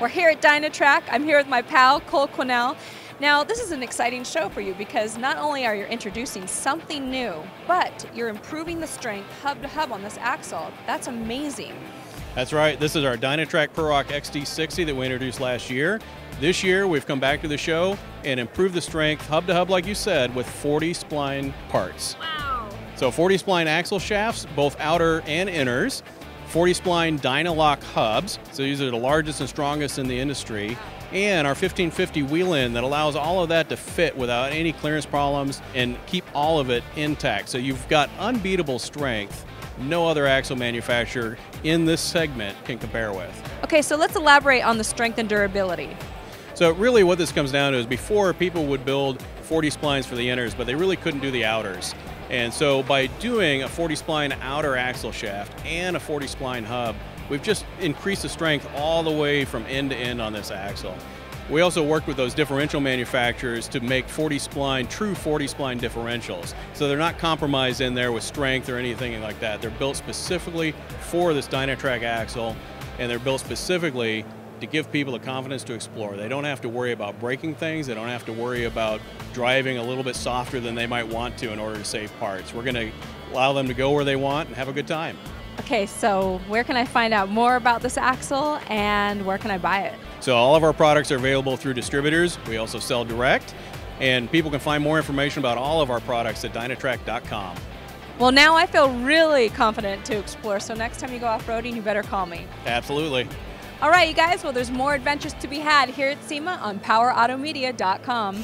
We're here at Dynatrac. I'm here with my pal, Cole Quinnell. Now, this is an exciting show for you because not only are you introducing something new, but you're improving the strength hub to hub on this axle. That's amazing. That's right. This is our Dynatrac Pro-Rock XD60 that we introduced last year. This year, we've come back to the show and improved the strength hub to hub, like you said, with 40 spline parts. Wow. So 40 spline axle shafts, both outer and inners, 40 spline DynaLoc hubs, so these are the largest and strongest in the industry, and our 1550 wheel end that allows all of that to fit without any clearance problems and keep all of it intact. So you've got unbeatable strength. No other axle manufacturer in this segment can compare with. Okay, so let's elaborate on the strength and durability. So really what this comes down to is before, people would build 40 splines for the inners, but they really couldn't do the outers. And so by doing a 40 spline outer axle shaft and a 40 spline hub, we've just increased the strength all the way from end to end on this axle. We also work with those differential manufacturers to make 40 spline, true 40 spline differentials. So they're not compromised in there with strength or anything like that. They're built specifically for this Dynatrac axle, and they're built specifically to give people the confidence to explore. They don't have to worry about breaking things. They don't have to worry about driving a little bit softer than they might want to in order to save parts. We're going to allow them to go where they want and have a good time. Okay, so where can I find out more about this axle and where can I buy it? So all of our products are available through distributors. We also sell direct, and people can find more information about all of our products at Dynatrac.com. Well, now I feel really confident to explore, so next time you go off-roading, you better call me. Absolutely. All right, you guys, well, there's more adventures to be had here at SEMA on PowerAutoMedia.com.